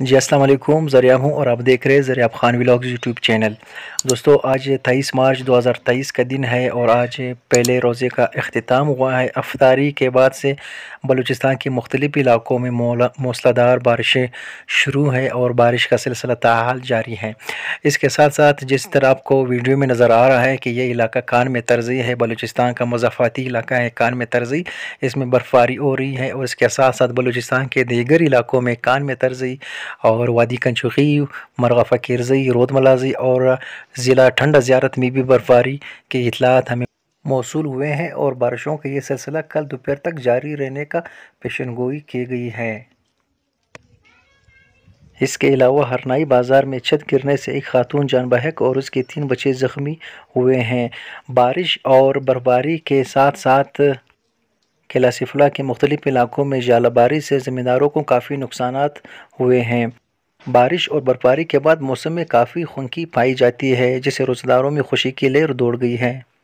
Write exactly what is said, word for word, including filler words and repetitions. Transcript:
जी अस्सलाम वालेकुम, ज़रियाब हूँ और आप देख रहे हैं Zariyab Khan vlogs YouTube channel. दोस्तों आज तेईस मार्च दो हज़ार तेईस का दिन है और आज पहले रोज़े का अख्तिताम हुआ है। अफ्तारी के बाद से बलूचिस्तान के मुख्तलिफ़ इलाक़ों में मूसलाधार बारिशें शुरू हैं और बारिश का सिलसिला ताहाल जारी है। इसके साथ साथ जिस तरह आपको वीडियो में नज़र आ रहा है कि यह इलाका कान में तर्जी है, बलूचिस्तान का मज़ाफ़ाती इलाका है कान में तर्जी, इसमें बर्फ़बारी हो रही है। और इसके साथ साथ बलूचिस्तान के दीगर इलाक़ों में कान में तर्जी और वादी कंशुखी, मरगाफा केजई, रोदमलाजी और ज़िला ठंडा ज़्यारत में भी बर्फबारी की इतलात हमें मौसूल हुए हैं और बारिशों का ये सिलसिला कल दोपहर तक जारी रहने का पेशनगोई की गई है। इसके अलावा हरनाई बाज़ार में छत गिरने से एक खातून जान बहक और उसके तीन बच्चे ज़ख्मी हुए हैं। बारिश और बर्फबारी के साथ साथ केलासीफला के मुख्तलिफ़ इलाक़ों में जालाबारी से ज़मींदारों को काफ़ी नुकसान हुए हैं। बारिश और बर्फबारी के बाद मौसम में काफ़ी खुनकी पाई जाती है, जिससे रोज़गारों में खुशी की लहर दौड़ गई है।